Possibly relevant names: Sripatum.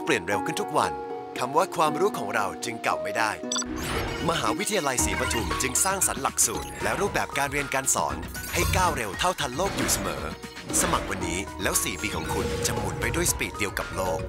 กเปลี่ยนเร็วขึ้นทุกวันคำว่าความรู้ของเราจึงเก่าไม่ได้มหาวิทยาลัยศรีปทุมจึงสร้างสรรค์หลักสูตรและรูปแบบการเรียนการสอนให้ก้าวเร็วเท่าทันโลกอยู่เสมอสมัครวันนี้แล้ว4 ปีของคุณจะหมุนไปด้วยสปีดเดียวกับโลก